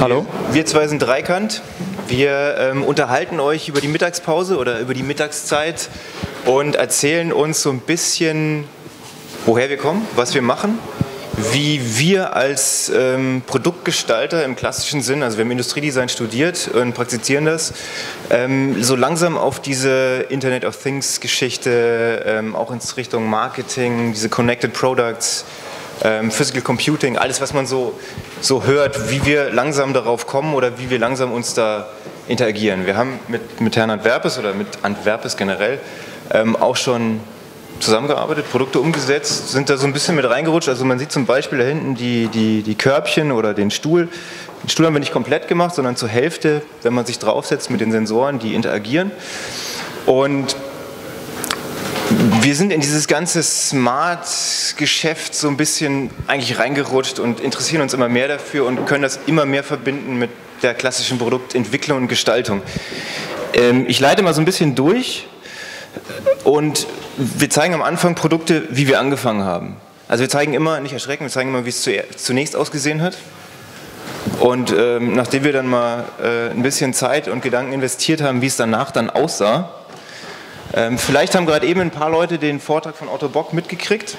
Hallo. Wir zwei sind Dreikant. Wir unterhalten euch über die Mittagspause oder über die Mittagszeit und erzählen uns so ein bisschen, woher wir kommen, was wir machen, wie wir als Produktgestalter im klassischen Sinn, also wir haben Industriedesign studiert und praktizieren das, so langsam auf diese Internet-of-Things-Geschichte, auch in Richtung Marketing, diese Connected Products, Physical Computing, alles was man so hört, wie wir langsam darauf kommen oder wie wir langsam uns da interagieren. Wir haben mit Herrn Antwerpes oder mit Antwerpes generell auch schon zusammengearbeitet, Produkte umgesetzt, sind da so ein bisschen mit reingerutscht. Also man sieht zum Beispiel da hinten die Körbchen oder den Stuhl. Den Stuhl haben wir nicht komplett gemacht, sondern zur Hälfte, wenn man sich draufsetzt mit den Sensoren, die interagieren. Und wir sind in dieses ganze Smart-Geschäft so ein bisschen eigentlich reingerutscht und interessieren uns immer mehr dafür und können das immer mehr verbinden mit der klassischen Produktentwicklung und Gestaltung. Ich leite mal so ein bisschen durch und wir zeigen am Anfang Produkte, wie wir angefangen haben. Also wir zeigen immer, nicht erschrecken, wir zeigen immer, wie es zunächst ausgesehen hat. Und nachdem wir dann mal ein bisschen Zeit und Gedanken investiert haben, wie es danach dann aussah, vielleicht haben gerade eben ein paar Leute den Vortrag von Otto Bock mitgekriegt.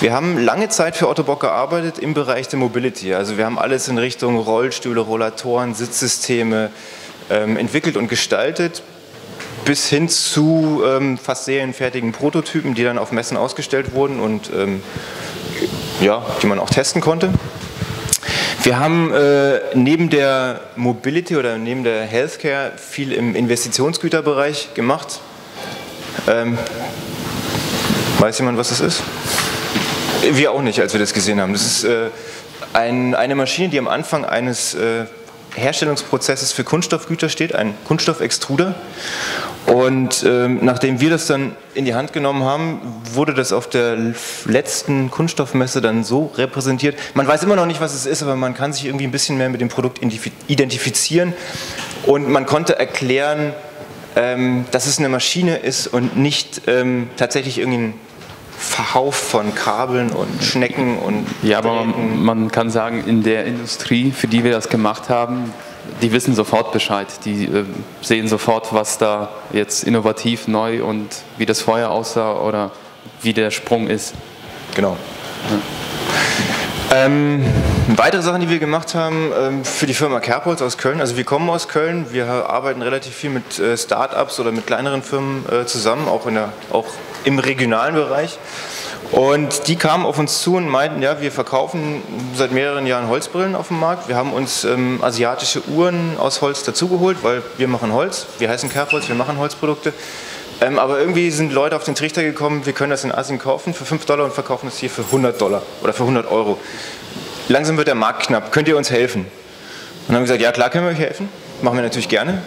Wir haben lange Zeit für Otto Bock gearbeitet im Bereich der Mobility. Also wir haben alles in Richtung Rollstühle, Rollatoren, Sitzsysteme entwickelt und gestaltet, bis hin zu fast serienfertigen Prototypen, die dann auf Messen ausgestellt wurden und ja, die man auch testen konnte. Wir haben neben der Mobility oder neben der Healthcare viel im Investitionsgüterbereich gemacht. Weiß jemand, was das ist? Wir auch nicht, als wir das gesehen haben. Das ist eine Maschine, die am Anfang eines Herstellungsprozesses für Kunststoffgüter steht, ein Kunststoffextruder. Und nachdem wir das dann in die Hand genommen haben, wurde das auf der letzten Kunststoffmesse dann so repräsentiert. Man weiß immer noch nicht, was es ist, aber man kann sich irgendwie ein bisschen mehr mit dem Produkt identifizieren und man konnte erklären, dass es eine Maschine ist und nicht tatsächlich irgendein Verhauf von Kabeln und Schnecken und... Ja, aber man kann sagen, in der Industrie, für die wir das gemacht haben, die wissen sofort Bescheid. Die sehen sofort, was da jetzt innovativ, neu und wie das vorher aussah oder wie der Sprung ist. Genau. Ja. Weitere Sachen, die wir gemacht haben für die Firma Kerbholz aus Köln, also wir kommen aus Köln, wir arbeiten relativ viel mit Start-ups oder mit kleineren Firmen zusammen, auch im regionalen Bereich, und die kamen auf uns zu und meinten, ja, wir verkaufen seit mehreren Jahren Holzbrillen auf dem Markt, wir haben uns asiatische Uhren aus Holz dazugeholt, weil wir machen Holz, wir heißen Kerbholz, wir machen Holzprodukte, aber irgendwie sind Leute auf den Trichter gekommen, wir können das in Asien kaufen für $5 und verkaufen es hier für $100 oder für €100. Langsam wird der Markt knapp, könnt ihr uns helfen? Und dann haben wir gesagt, ja klar können wir euch helfen, machen wir natürlich gerne.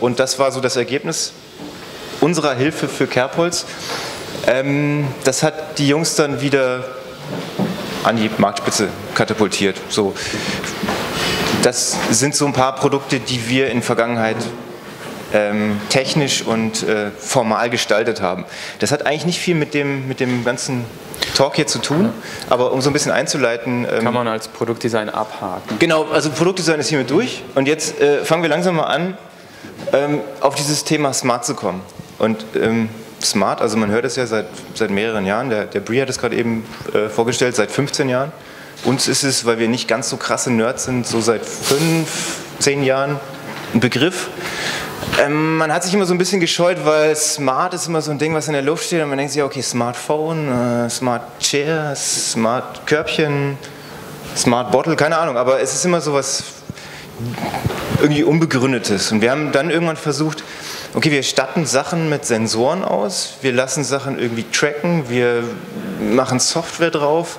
Und das war so das Ergebnis unserer Hilfe für Kerbholz. Das hat die Jungs dann wieder an die Marktspitze katapultiert. So. Das sind so ein paar Produkte, die wir in Vergangenheit technisch und formal gestaltet haben. Das hat eigentlich nicht viel mit dem ganzen Talk hier zu tun, aber um so ein bisschen einzuleiten... kann man als Produktdesign abhaken. Genau, also Produktdesign ist hiermit durch und jetzt fangen wir langsam mal an, auf dieses Thema Smart zu kommen. Und Smart, also man hört es ja seit mehreren Jahren, der Brie hat es gerade eben vorgestellt, seit 15 Jahren. Uns ist es, weil wir nicht ganz so krasse Nerds sind, so seit 10 Jahren ein Begriff. Man hat sich immer so ein bisschen gescheut, weil Smart ist immer so ein Ding, was in der Luft steht und man denkt sich, ja okay, Smartphone, Smart Chair, Smart Körbchen, Smart Bottle, keine Ahnung, aber es ist immer so was irgendwie Unbegründetes. Und wir haben dann irgendwann versucht, okay, wir statten Sachen mit Sensoren aus, wir lassen Sachen irgendwie tracken, wir machen Software drauf,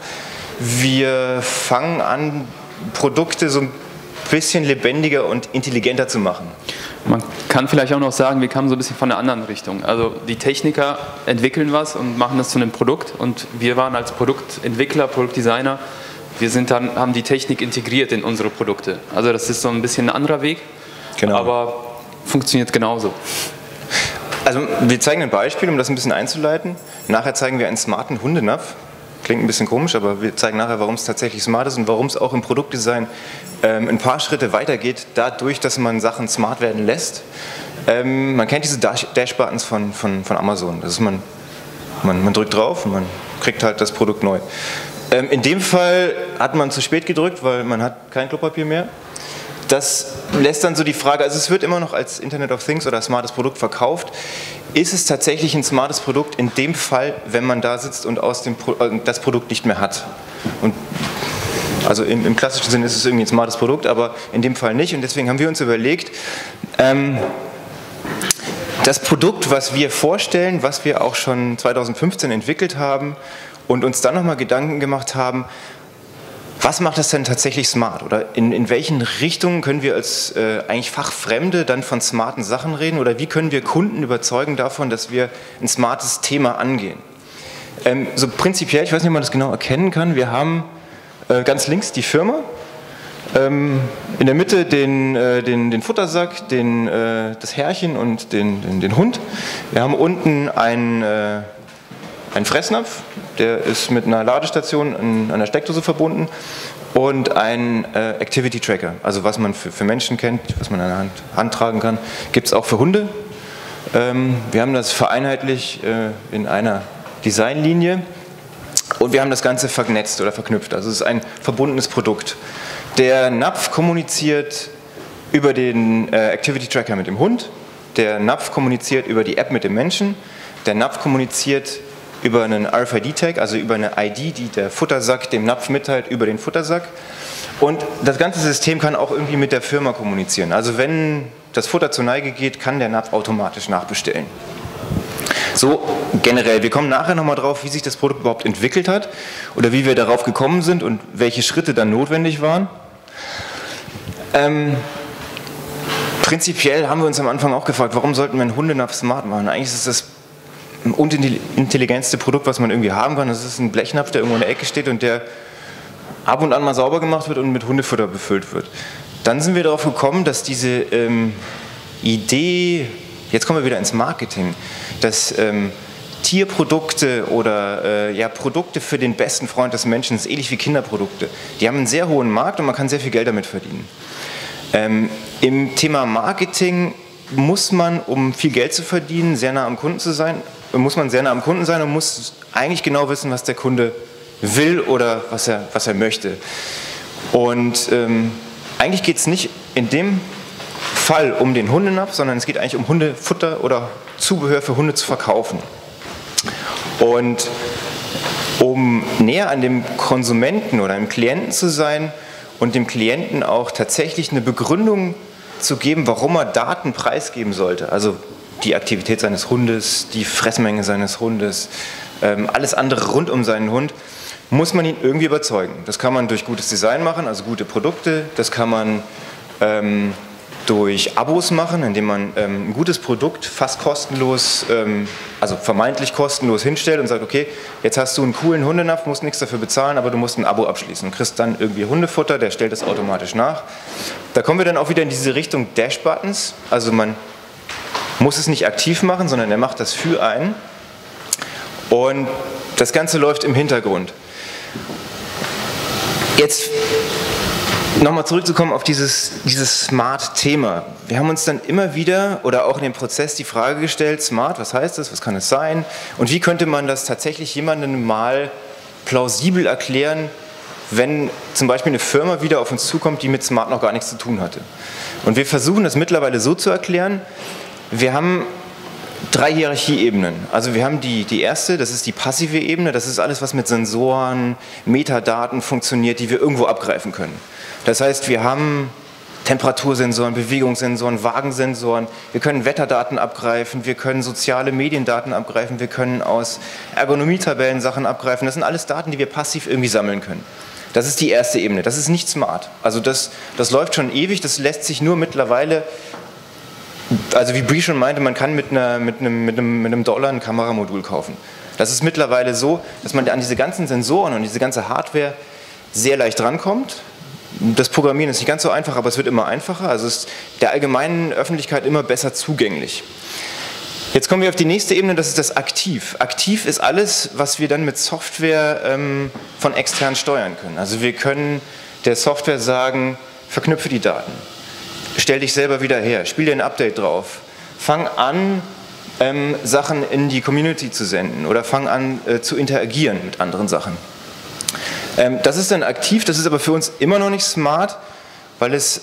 wir fangen an, Produkte so ein bisschen lebendiger und intelligenter zu machen. Man kann vielleicht auch noch sagen, wir kamen so ein bisschen von der anderen Richtung. Also die Techniker entwickeln was und machen das zu einem Produkt und wir waren als Produktentwickler, Produktdesigner, wir sind dann, haben die Technik integriert in unsere Produkte. Also das ist so ein bisschen ein anderer Weg, genau. Aber funktioniert genauso. Also wir zeigen ein Beispiel, um das ein bisschen einzuleiten. Nachher zeigen wir einen smarten Hundenapf. Klingt ein bisschen komisch, aber wir zeigen nachher, warum es tatsächlich smart ist und warum es auch im Produktdesign ein paar Schritte weitergeht, dadurch, dass man Sachen smart werden lässt. Man kennt diese Dash-Buttons von Amazon. Das ist man drückt drauf und man kriegt halt das Produkt neu. In dem Fall hat man zu spät gedrückt, weil man hat kein Klopapier mehr. Das lässt dann so die Frage, also es wird immer noch als Internet of Things oder smartes Produkt verkauft. Ist es tatsächlich ein smartes Produkt in dem Fall, wenn man da sitzt und das Produkt nicht mehr hat? Und also im klassischen Sinn ist es irgendwie ein smartes Produkt, aber in dem Fall nicht. Und deswegen haben wir uns überlegt, das Produkt, was wir vorstellen, was wir auch schon 2015 entwickelt haben und uns dann nochmal Gedanken gemacht haben, was macht das denn tatsächlich smart? Oder in welchen Richtungen können wir als eigentlich Fachfremde dann von smarten Sachen reden? Oder wie können wir Kunden überzeugen davon, dass wir ein smartes Thema angehen? So prinzipiell, ich weiß nicht, ob man das genau erkennen kann, wir haben ganz links die Firma, in der Mitte den Futtersack, das Härchen und den Hund. Wir haben unten ein Fressnapf, der ist mit einer Ladestation an einer Steckdose verbunden und ein Activity Tracker, also was man für Menschen kennt, was man an der Hand tragen kann, gibt es auch für Hunde. Wir haben das vereinheitlicht in einer Designlinie und wir haben das Ganze vernetzt oder verknüpft, also es ist ein verbundenes Produkt. Der Napf kommuniziert über den Activity Tracker mit dem Hund, der Napf kommuniziert über die App mit dem Menschen, der Napf kommuniziert über einen RFID-Tag, also über eine ID, die der Futtersack dem Napf mitteilt, über den Futtersack. Und das ganze System kann auch irgendwie mit der Firma kommunizieren. Also wenn das Futter zur Neige geht, kann der Napf automatisch nachbestellen. So generell, wir kommen nachher nochmal drauf, wie sich das Produkt überhaupt entwickelt hat oder wie wir darauf gekommen sind und welche Schritte dann notwendig waren. Prinzipiell haben wir uns am Anfang auch gefragt, warum sollten wir einen Hundenapf smart machen? Eigentlich ist das unintelligenteste Produkt, was man irgendwie haben kann. Das ist ein Blechnapf, der irgendwo in der Ecke steht und der ab und an mal sauber gemacht wird und mit Hundefutter befüllt wird. Dann sind wir darauf gekommen, dass diese Idee, jetzt kommen wir wieder ins Marketing, dass Tierprodukte oder Produkte für den besten Freund des Menschen, das ist ähnlich wie Kinderprodukte, die haben einen sehr hohen Markt und man kann sehr viel Geld damit verdienen. Im Thema Marketing muss man, um viel Geld zu verdienen, sehr nah am Kunden sein und muss eigentlich genau wissen, was der Kunde will oder was er möchte. Und eigentlich geht es nicht in dem Fall um den Hundenapf, sondern es geht eigentlich um Hundefutter oder Zubehör für Hunde zu verkaufen. Und um näher an dem Konsumenten oder dem Klienten zu sein und dem Klienten auch tatsächlich eine Begründung zu geben, warum er Daten preisgeben sollte, also die Aktivität seines Hundes, die Fressmenge seines Hundes, alles andere rund um seinen Hund, muss man ihn irgendwie überzeugen. Das kann man durch gutes Design machen, also gute Produkte, das kann man durch Abos machen, indem man ein gutes Produkt fast kostenlos, also vermeintlich kostenlos hinstellt und sagt, okay, jetzt hast du einen coolen Hundenapf, musst nichts dafür bezahlen, aber du musst ein Abo abschließen und kriegst dann irgendwie Hundefutter, der stellt das automatisch nach. Da kommen wir dann auch wieder in diese Richtung Dash-Buttons, also man muss es nicht aktiv machen, sondern er macht das für einen und das Ganze läuft im Hintergrund. Jetzt nochmal zurückzukommen auf dieses Smart-Thema. Wir haben uns dann immer wieder oder auch in dem Prozess die Frage gestellt, Smart, was heißt das, was kann es sein und wie könnte man das tatsächlich jemandem mal plausibel erklären, wenn zum Beispiel eine Firma wieder auf uns zukommt, die mit Smart noch gar nichts zu tun hatte. Und wir versuchen das mittlerweile so zu erklären, wir haben drei Hierarchieebenen. Also wir haben die erste, das ist die passive Ebene, das ist alles, was mit Sensoren, Metadaten funktioniert, die wir irgendwo abgreifen können. Das heißt, wir haben Temperatursensoren, Bewegungssensoren, Waagensensoren, wir können Wetterdaten abgreifen, wir können soziale Mediendaten abgreifen, wir können aus Ergonomietabellen Sachen abgreifen. Das sind alles Daten, die wir passiv irgendwie sammeln können. Das ist die erste Ebene, das ist nicht smart. Also das läuft schon ewig, das lässt sich nur mittlerweile, also wie Bree schon meinte, man kann mit einem Dollar ein Kameramodul kaufen. Das ist mittlerweile so, dass man an diese ganzen Sensoren und diese ganze Hardware sehr leicht rankommt. Das Programmieren ist nicht ganz so einfach, aber es wird immer einfacher. Also es ist der allgemeinen Öffentlichkeit immer besser zugänglich. Jetzt kommen wir auf die nächste Ebene, das ist das Aktiv. Aktiv ist alles, was wir dann mit Software von extern steuern können. Also wir können der Software sagen, verknüpfe die Daten, stell dich selber wieder her, spiel dir ein Update drauf, fang an, Sachen in die Community zu senden oder fang an zu interagieren mit anderen Sachen. Das ist dann aktiv, das ist aber für uns immer noch nicht smart, weil es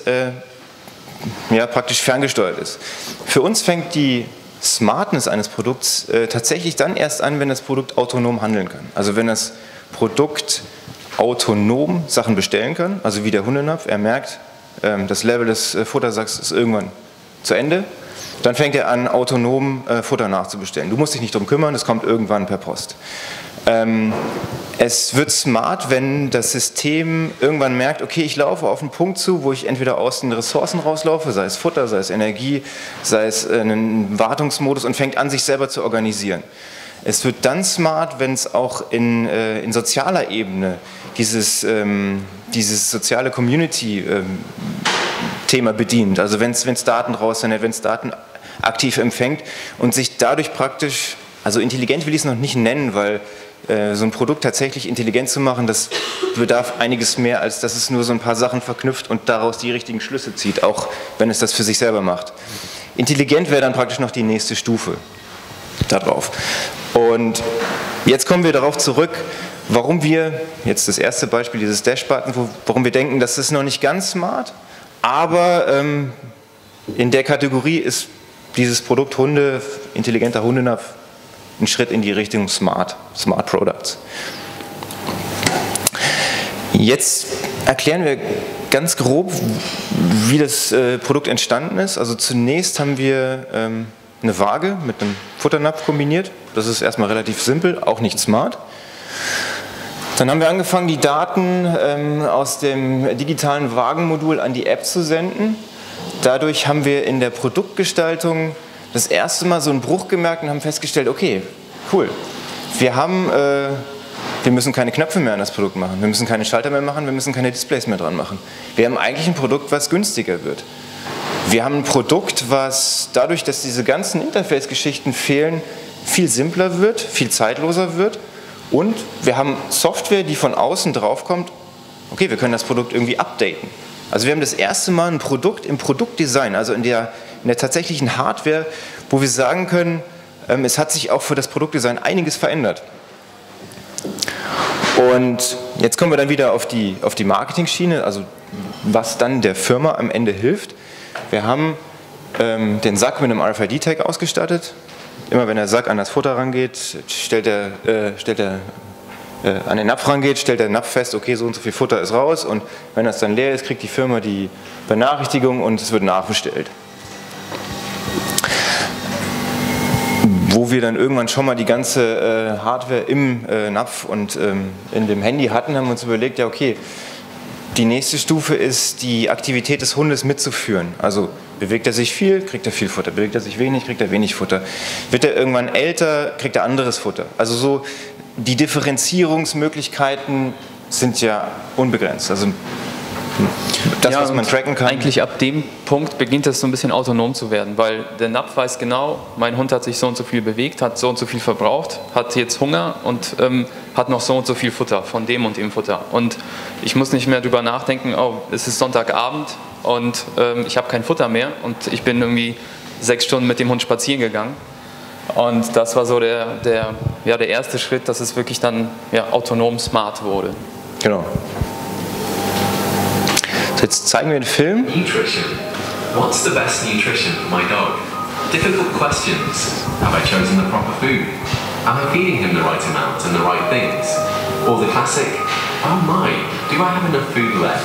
ja, praktisch ferngesteuert ist. Für uns fängt die Smartness eines Produkts tatsächlich dann erst an, wenn das Produkt autonom handeln kann. Also wenn das Produkt autonom Sachen bestellen kann, also wie der Hundenapf, er merkt, das Level des Futtersacks ist irgendwann zu Ende, dann fängt er an, autonom Futter nachzubestellen. Du musst dich nicht drum kümmern, es kommt irgendwann per Post. Es wird smart, wenn das System irgendwann merkt, okay, ich laufe auf einen Punkt zu, wo ich entweder aus den Ressourcen rauslaufe, sei es Futter, sei es Energie, sei es einen Wartungsmodus, und fängt an, sich selber zu organisieren. Es wird dann smart, wenn es auch in sozialer Ebene dieses soziale Community-Thema bedient. Also wenn es Daten raussendet, wenn es Daten aktiv empfängt und sich dadurch praktisch, also intelligent will ich es noch nicht nennen, weil so ein Produkt tatsächlich intelligent zu machen, das bedarf einiges mehr, als dass es nur so ein paar Sachen verknüpft und daraus die richtigen Schlüsse zieht, auch wenn es das für sich selber macht. Intelligent wäre dann praktisch noch die nächste Stufe darauf. Und jetzt kommen wir darauf zurück, warum wir, jetzt das erste Beispiel, dieses Dash-Button, warum wir denken, das ist noch nicht ganz smart, aber in der Kategorie ist dieses Produkt Hunde, intelligenter Hundenapf, ein Schritt in die Richtung Smart Products. Jetzt erklären wir ganz grob, wie das Produkt entstanden ist. Also zunächst haben wir eine Waage mit einem Futternapf kombiniert. Das ist erstmal relativ simpel, auch nicht smart. Dann haben wir angefangen, die Daten aus dem digitalen Wagenmodul an die App zu senden. Dadurch haben wir in der Produktgestaltung das erste Mal so einen Bruch gemerkt und haben festgestellt, okay, cool, wir müssen keine Knöpfe mehr an das Produkt machen, wir müssen keine Schalter mehr machen, wir müssen keine Displays mehr dran machen. Wir haben eigentlich ein Produkt, was günstiger wird. Wir haben ein Produkt, was dadurch, dass diese ganzen Interface-Geschichten fehlen, viel simpler wird, viel zeitloser wird, und wir haben Software, die von außen draufkommt, okay, wir können das Produkt irgendwie updaten. Also wir haben das erste Mal ein Produkt im Produktdesign, also in der tatsächlichen Hardware, wo wir sagen können, es hat sich auch für das Produktdesign einiges verändert. Und jetzt kommen wir dann wieder auf die Marketing-Schiene, also was dann der Firma am Ende hilft. Wir haben den Sack mit einem RFID-Tag ausgestattet. Immer wenn der Sack an das Futter rangeht, an den Napf rangeht, stellt der Napf fest, okay, so und so viel Futter ist raus, und wenn das dann leer ist, kriegt die Firma die Benachrichtigung und es wird nachbestellt. Wo wir dann irgendwann schon mal die ganze Hardware im Napf und in dem Handy hatten, haben wir uns überlegt, ja okay, die nächste Stufe ist, die Aktivität des Hundes mitzuführen. Also bewegt er sich viel, kriegt er viel Futter, bewegt er sich wenig, kriegt er wenig Futter. Wird er irgendwann älter, kriegt er anderes Futter. Also so die Differenzierungsmöglichkeiten sind ja unbegrenzt. Also das, ja, was man tracken kann. Eigentlich ab dem Punkt beginnt das so ein bisschen autonom zu werden, weil der Napf weiß genau, mein Hund hat sich so und so viel bewegt, hat so und so viel verbraucht, hat jetzt Hunger und hat noch so und so viel Futter, von dem und dem Futter. Und ich muss nicht mehr drüber nachdenken, oh, es ist Sonntagabend und ich habe kein Futter mehr und ich bin irgendwie 6 Stunden mit dem Hund spazieren gegangen. Und das war so der erste Schritt, dass es wirklich dann autonom smart wurde. Genau. Jetzt zeigen wir den Film. Nutrition. What's the best nutrition for my dog? Difficult questions. Have I chosen the proper food? Am I feeding him the right amount and the right things? Or the classic, oh my, do I have enough food left?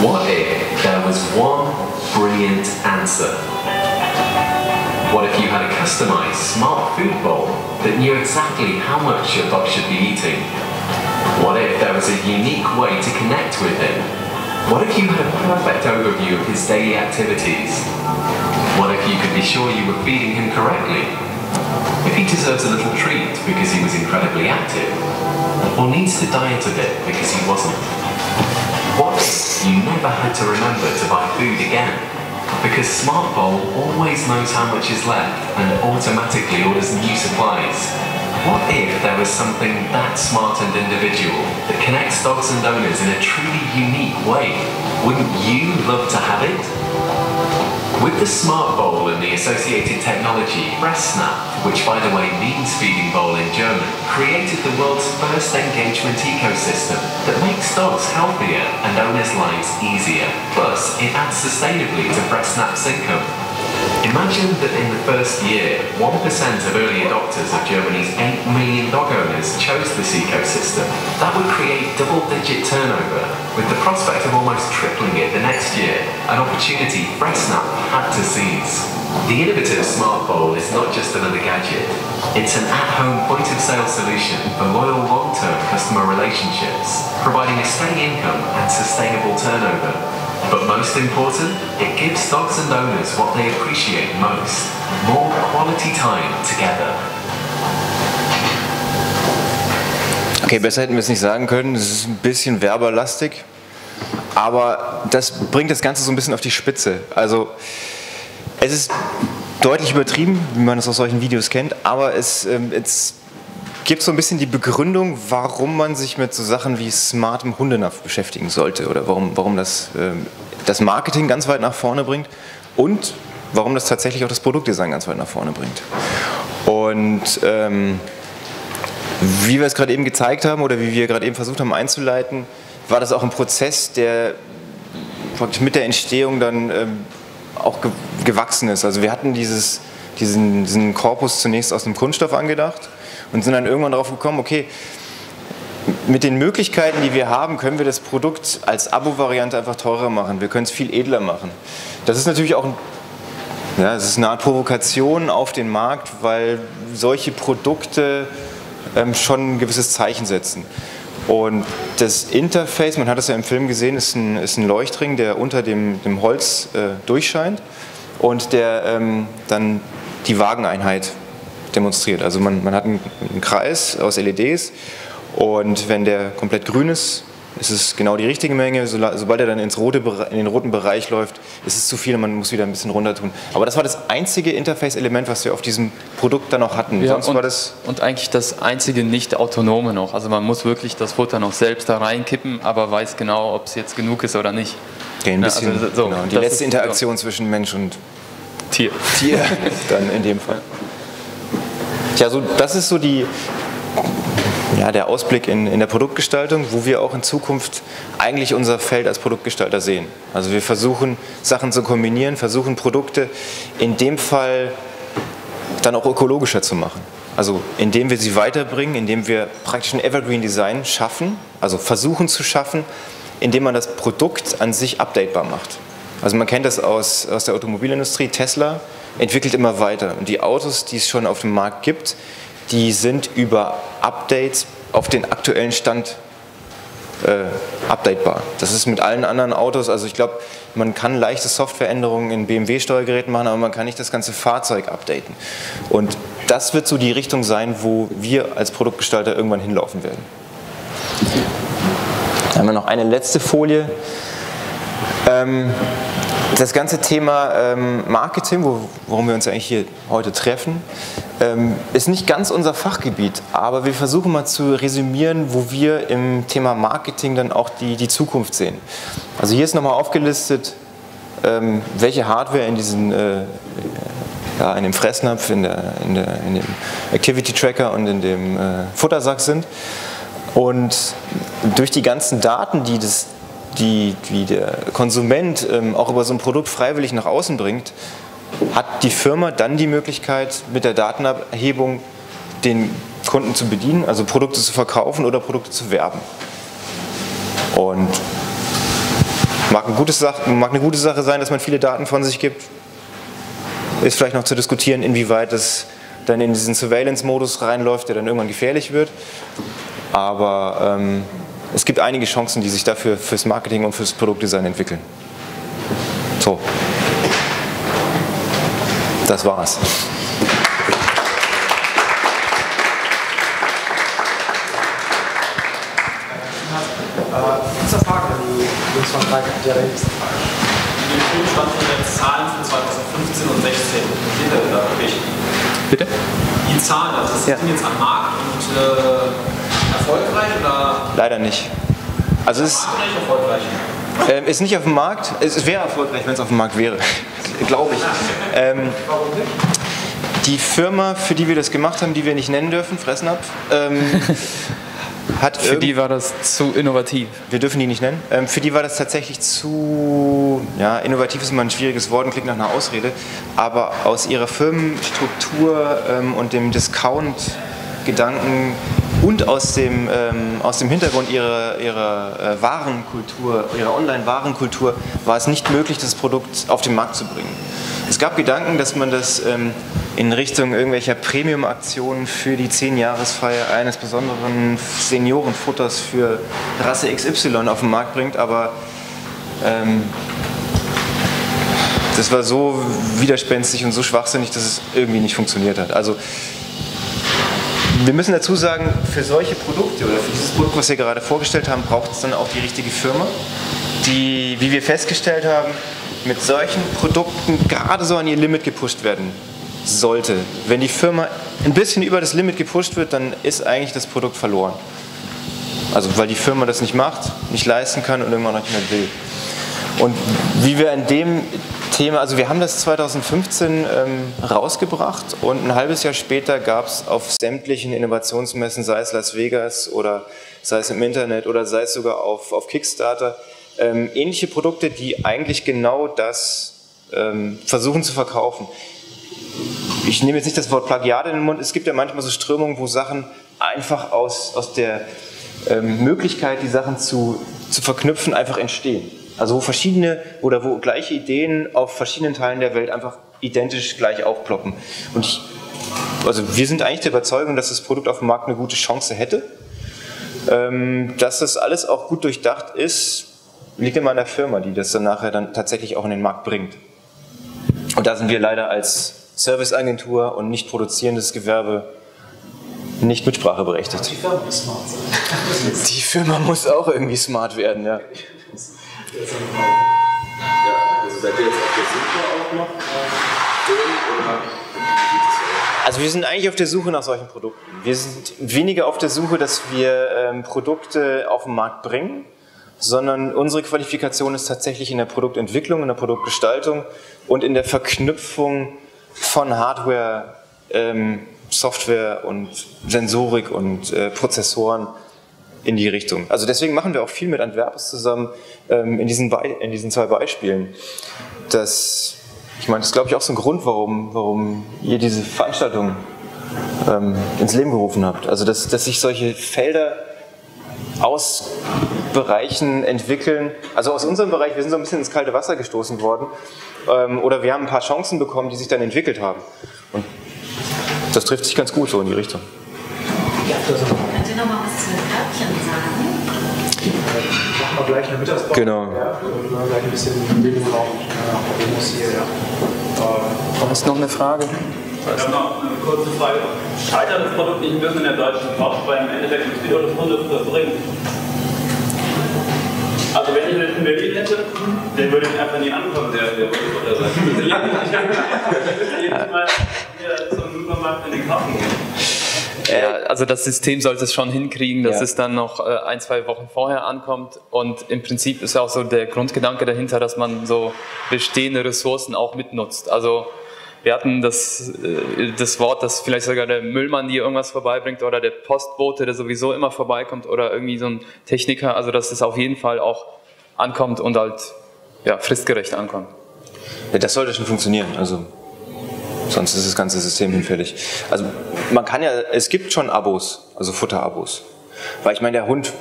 What if there was one brilliant answer? What if you had a customized smart food bowl that knew exactly how much your dog should be eating? What if there was a unique way to connect with him? What if you had a perfect overview of his daily activities? What if you could be sure you were feeding him correctly? If he deserves a little treat because he was incredibly active, or needs to diet a bit because he wasn't? What if you never had to remember to buy food again? because Smart Bowl always knows how much is left and automatically orders new supplies. What if there was something that smart and individual that connects dogs and owners in a truly unique way? Wouldn't you love to have it? With the Smart Bowl and the associated technology, Fressnapf, which by the way means feeding bowl in German, created the world's first engagement ecosystem that makes dogs healthier and owners' lives easier. Plus, it adds sustainably to Fressnapf's income. Imagine that in the first year, 1% of early adopters of Germany's 8 million dog owners chose this ecosystem. That would create double-digit turnover, with the prospect of almost tripling it the next year, an opportunity Fressnapf had to seize. The innovative Smart Bowl is not just another gadget. It's an at-home point-of-sale solution for loyal long-term customer relationships, providing a steady income and sustainable turnover. But most important, it gives dogs and owners what they appreciate most, more quality time together. Okay, besser hätten wir es nicht sagen können, es ist ein bisschen werberlastig, aber das bringt das Ganze so ein bisschen auf die Spitze. Also es ist deutlich übertrieben, wie man es aus solchen Videos kennt, aber es gibt so ein bisschen die Begründung, warum man sich mit so Sachen wie smartem Hundenapf beschäftigen sollte oder warum das Marketing ganz weit nach vorne bringt und warum das tatsächlich auch das Produktdesign ganz weit nach vorne bringt. Und wie wir es gerade eben gezeigt haben oder wie wir gerade eben versucht haben einzuleiten, war das auch ein Prozess, der praktisch mit der Entstehung dann auch gewachsen ist. Also wir hatten diesen Korpus zunächst aus dem Kunststoff angedacht und sind dann irgendwann darauf gekommen, okay, mit den Möglichkeiten, die wir haben, können wir das Produkt als Abo-Variante einfach teurer machen. Wir können es viel edler machen. Das ist natürlich auch eine Art Provokation auf den Markt, weil solche Produkte schon ein gewisses Zeichen setzen. Und das Interface, man hat das ja im Film gesehen, ist ein Leuchtring, der unter dem Holz durchscheint und der dann die Wageneinheit demonstriert. Also man hat einen Kreis aus LEDs und wenn der komplett grün ist, ist es genau die richtige Menge. Sobald er dann in den roten Bereich läuft, ist es zu viel und man muss wieder ein bisschen runter tun. Aber das war das einzige Interface-Element, was wir auf diesem Produkt dann noch hatten. Ja, sonst war das und eigentlich das einzige Nicht-Autonome noch. Also man muss wirklich das Futter noch selbst da reinkippen, aber weiß genau, ob es jetzt genug ist oder nicht. Okay, ein bisschen, also so, genau. Die letzte Interaktion zwischen Mensch und Tier dann in dem Fall. Ja, so, das ist so der Ausblick in der Produktgestaltung, wo wir auch in Zukunft eigentlich unser Feld als Produktgestalter sehen. Also wir versuchen, Sachen zu kombinieren, versuchen Produkte in dem Fall dann auch ökologischer zu machen. Also indem wir sie weiterbringen, indem wir praktisch ein Evergreen-Design schaffen, also versuchen zu schaffen, indem man das Produkt an sich updatebar macht. Also man kennt das aus der Automobilindustrie, Tesla entwickelt immer weiter. Und die Autos, die es schon auf dem Markt gibt, die sind über Updates auf den aktuellen Stand updatebar. Das ist mit allen anderen Autos, also ich glaube, man kann leichte Softwareänderungen in BMW-Steuergeräten machen, aber man kann nicht das ganze Fahrzeug updaten. Und das wird so die Richtung sein, wo wir als Produktgestalter irgendwann hinlaufen werden. Dann haben wir noch eine letzte Folie. Das ganze Thema Marketing, worum wir uns eigentlich hier heute treffen, ist nicht ganz unser Fachgebiet, aber wir versuchen mal zu resümieren, wo wir im Thema Marketing dann auch die Zukunft sehen. Also hier ist nochmal aufgelistet, welche Hardware in dem Fressnapf, in dem Activity Tracker und in dem Futtersack sind. Und durch die ganzen Daten, die der Konsument auch über so ein Produkt freiwillig nach außen bringt, hat die Firma dann die Möglichkeit, mit der Datenerhebung den Kunden zu bedienen, also Produkte zu verkaufen oder Produkte zu werben. Und mag eine gute Sache sein, dass man viele Daten von sich gibt. Ist vielleicht noch zu diskutieren, inwieweit das dann in diesen Surveillance-Modus reinläuft, der dann irgendwann gefährlich wird. Aber es gibt einige Chancen, die sich dafür fürs Marketing und fürs Produktdesign entwickeln. So, das war's. Kurze Frage an die Jungs von dreikant. Die Zahlen 2015 und 2016. Da ich bitte? Die Zahlen, also sind ja jetzt am Markt und erfolgreich oder? Leider nicht. Also es ist nicht erfolgreich. Ist nicht auf dem Markt. Es wäre erfolgreich, wenn es auf dem Markt wäre, glaube ich. Warum nicht? Die Firma, für die wir das gemacht haben, die wir nicht nennen dürfen, Fressnapf, hat für die war das zu innovativ. Wir dürfen die nicht nennen. Für die war das tatsächlich zu, ja, innovativ ist immer ein schwieriges Wort und klingt nach einer Ausrede, aber aus ihrer Firmenstruktur und dem Discount-Gedanken und aus dem Hintergrund ihrer Warenkultur, ihrer Online-Warenkultur, war es nicht möglich, das Produkt auf den Markt zu bringen. Es gab Gedanken, dass man das in Richtung irgendwelcher Premium-Aktionen für die 10-Jahresfeier eines besonderen Seniorenfutters für Rasse XY auf den Markt bringt, aber das war so widerspenstig und so schwachsinnig, dass es irgendwie nicht funktioniert hat. Also wir müssen dazu sagen, für solche Produkte oder für dieses Produkt, was wir gerade vorgestellt haben, braucht es dann auch die richtige Firma, die, wie wir festgestellt haben, mit solchen Produkten gerade so an ihr Limit gepusht werden sollte. Wenn die Firma ein bisschen über das Limit gepusht wird, dann ist eigentlich das Produkt verloren. Also weil die Firma das nicht macht, nicht leisten kann und irgendwann auch nicht mehr will. Und wie wir an dem Thema, also wir haben das 2015 rausgebracht und ein halbes Jahr später gab es auf sämtlichen Innovationsmessen, sei es Las Vegas oder sei es im Internet oder sei es sogar auf Kickstarter, ähnliche Produkte, die eigentlich genau das versuchen zu verkaufen. Ich nehme jetzt nicht das Wort Plagiat in den Mund, es gibt ja manchmal so Strömungen, wo Sachen einfach aus der Möglichkeit, die Sachen zu verknüpfen, einfach entstehen. Also wo verschiedene oder wo gleiche Ideen auf verschiedenen Teilen der Welt einfach identisch gleich aufploppen. Und also wir sind eigentlich der Überzeugung, dass das Produkt auf dem Markt eine gute Chance hätte, dass das alles auch gut durchdacht ist, liegt immer an der Firma, die das dann nachher dann tatsächlich auch in den Markt bringt. Und da sind wir leider als Serviceagentur und nicht produzierendes Gewerbe nicht Mitsprache berechtigt. Die Firma muss smart sein. Die Firma muss auch irgendwie smart werden, ja. Also seid ihr jetzt auf der Suche auch noch? Also wir sind eigentlich auf der Suche nach solchen Produkten. Wir sind weniger auf der Suche, dass wir Produkte auf den Markt bringen, sondern unsere Qualifikation ist tatsächlich in der Produktentwicklung, in der Produktgestaltung und in der Verknüpfung von Hardware, Software und Sensorik und Prozessoren in die Richtung. Also deswegen machen wir auch viel mit Antwerpes zusammen in diesen zwei Beispielen. Ich meine, das ist glaube ich auch so ein Grund, warum ihr diese Veranstaltung ins Leben gerufen habt. Also dass sich solche Felder aus Bereichen entwickeln. Also aus unserem Bereich, wir sind so ein bisschen ins kalte Wasser gestoßen worden oder wir haben ein paar Chancen bekommen, die sich dann entwickelt haben. Und das trifft sich ganz gut so in die Richtung. Ja, könnt ihr noch mal was zu den Körbchen sagen? Machen wir gleich eine Mittagspause. Genau. Ja, und wir gleich ein bisschen in den Raum. Da ist noch eine Frage. Ich habe noch eine kurze Frage. Scheitert das Produkt nicht ein bisschen in der deutschen Sprache, weil im Endeffekt ist wieder das Runde zu verbringen? Also wenn ich einen Berlin hätte, dann würde ich einfach nie ankommen, der Runde oder so. Ich würde mal hier zum Supermarkt in den Kaffee gehen. Ja, also das System sollte es schon hinkriegen, dass es dann noch ein, zwei Wochen vorher ankommt. Und im Prinzip ist auch so der Grundgedanke dahinter, dass man so bestehende Ressourcen auch mitnutzt. Also wir hatten das Wort, dass vielleicht sogar der Müllmann dir irgendwas vorbeibringt oder der Postbote, der sowieso immer vorbeikommt oder irgendwie so ein Techniker, also dass es auf jeden Fall auch ankommt und halt ja, fristgerecht ankommt. Ja, das sollte schon funktionieren, also sonst ist das ganze System hinfällig. Also man kann ja, es gibt schon Abos, also Futterabos, weil ich meine der Hund,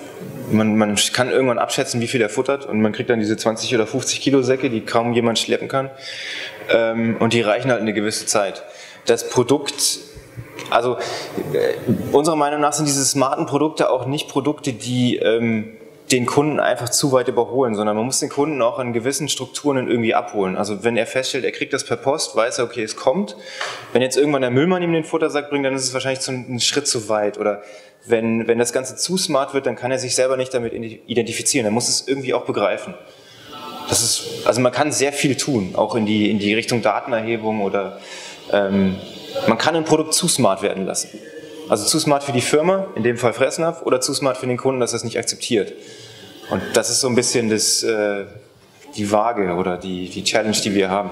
man kann irgendwann abschätzen, wie viel er futtert und man kriegt dann diese 20 oder 50 Kilo Säcke, die kaum jemand schleppen kann. Und die reichen halt eine gewisse Zeit. Das Produkt, also unserer Meinung nach sind diese smarten Produkte auch nicht Produkte, die den Kunden einfach zu weit überholen, sondern man muss den Kunden auch in gewissen Strukturen irgendwie abholen. Also wenn er feststellt, er kriegt das per Post, weiß er, okay, es kommt. Wenn jetzt irgendwann der Müllmann ihm den Futtersack bringt, dann ist es wahrscheinlich einen Schritt zu weit. Oder wenn das Ganze zu smart wird, dann kann er sich selber nicht damit identifizieren. Er muss es irgendwie auch begreifen. Das ist, also man kann sehr viel tun, auch in die Richtung Datenerhebung oder man kann ein Produkt zu smart werden lassen. Also zu smart für die Firma, in dem Fall Fressnapf, oder zu smart für den Kunden, dass er es nicht akzeptiert. Und das ist so ein bisschen die Waage oder die Challenge, die wir haben.